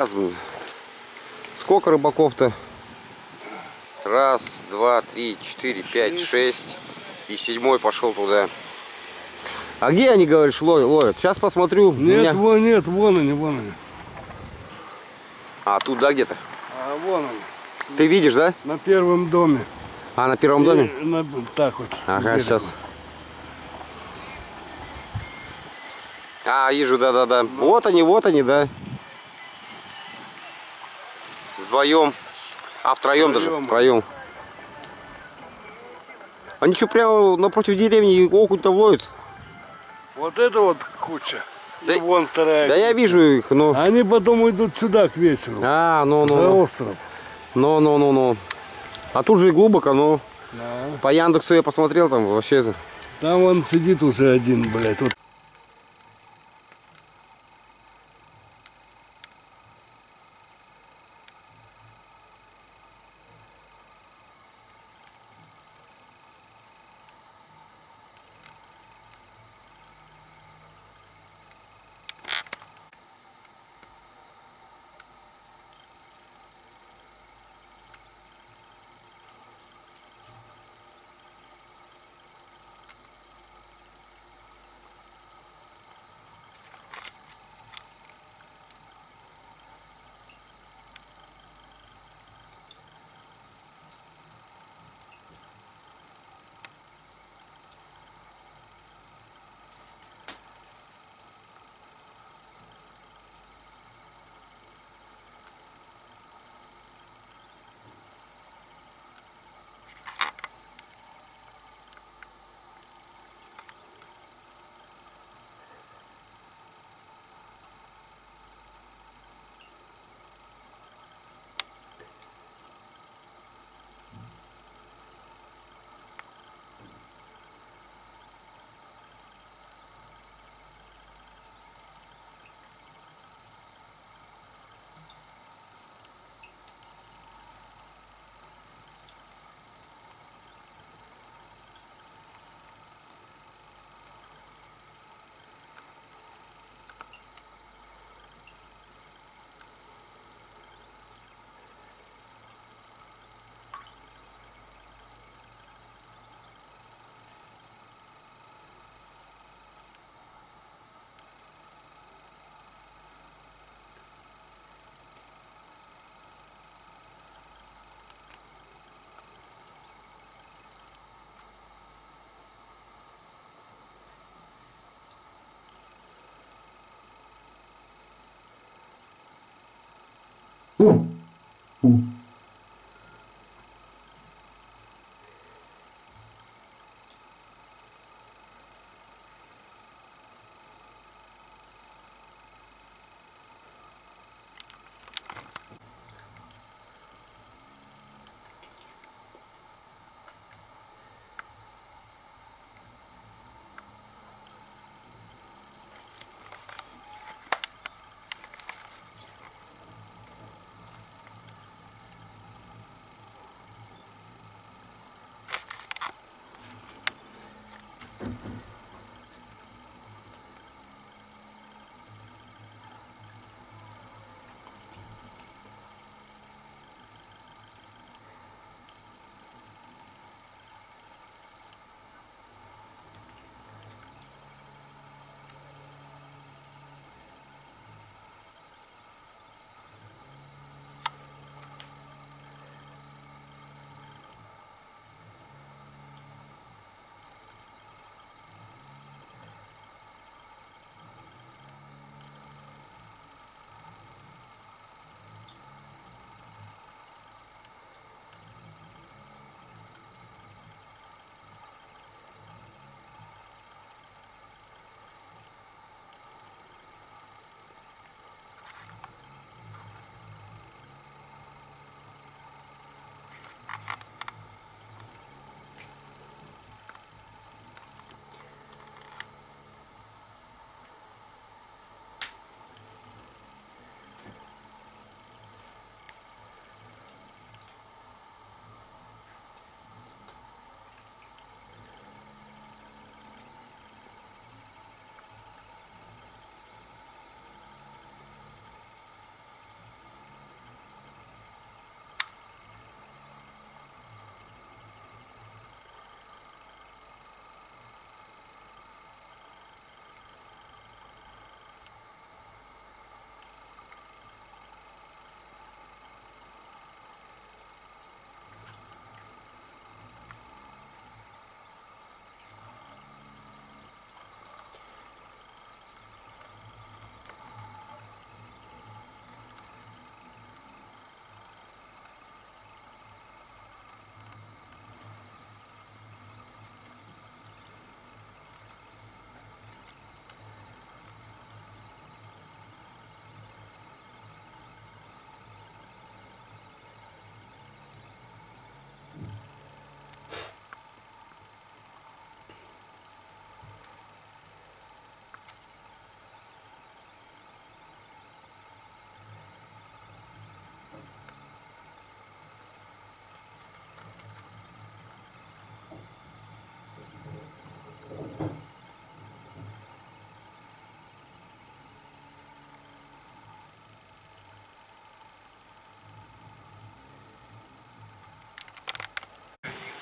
Сейчас бы. Сколько рыбаков-то? Раз, два, три, четыре, пять, шесть. И седьмой пошел туда. А где они, говоришь, ловят? Сейчас посмотрю. Нет, вон, нет, вон они. А, тут, да, где-то? А, вон они. Ты видишь, да? На первом доме. А, на первом доме? На... Так вот. Ага, берегу. Сейчас. А, вижу, да. Вот они, да. Вдвоем. А, втроем даже. Втроем. Они что, прямо напротив деревни окунь-то ловят? Вот это вот куча. Да, и вон вторая. Да, я вижу их, но... Они потом идут сюда к вечеру. А, ну. За остров. Ну. А тут же и глубоко, но... Да. По Яндексу я посмотрел, там вообще-то... Там он сидит уже один, блядь. Вот.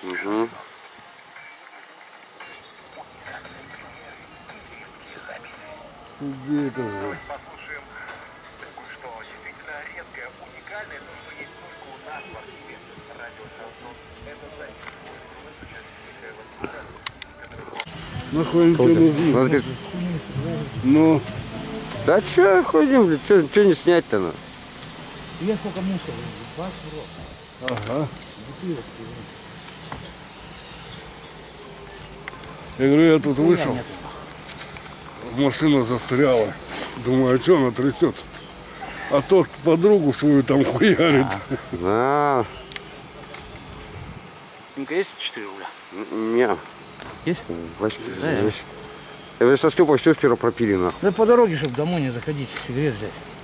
Mm-hmm. Где это уже? Мы ходим, что нужно. Ну, да что ходим, что не снять-то надо? Я сколько мусора, 20 рот. Ага. Я говорю, я тут вышел, машина застряла. Думаю, а что она трясется? А тот подругу свою там хуярит. Да. Ну-ка, есть 4 рубля? Нет. Есть? Вы со Степой все вчера пропили нахуй. Да по дороге, чтобы домой не заходить, сигарет взять.